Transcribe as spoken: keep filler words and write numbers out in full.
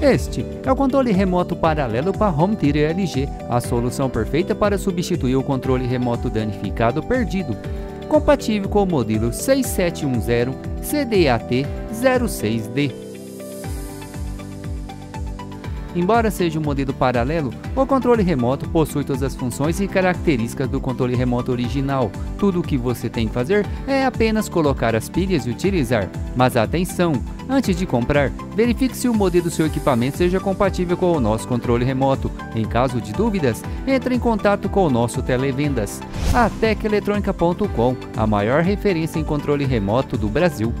Este é o controle remoto paralelo para Home Theater L G, a solução perfeita para substituir o controle remoto danificado perdido, compatível com o modelo seis sete um zero C D A T zero seis D. Embora seja um modelo paralelo, o controle remoto possui todas as funções e características do controle remoto original. Tudo o que você tem que fazer é apenas colocar as pilhas e utilizar. Mas atenção! Antes de comprar, verifique se o modelo do seu equipamento seja compatível com o nosso controle remoto. Em caso de dúvidas, entre em contato com o nosso televendas. Atecheletronica ponto com, a maior referência em controle remoto do Brasil.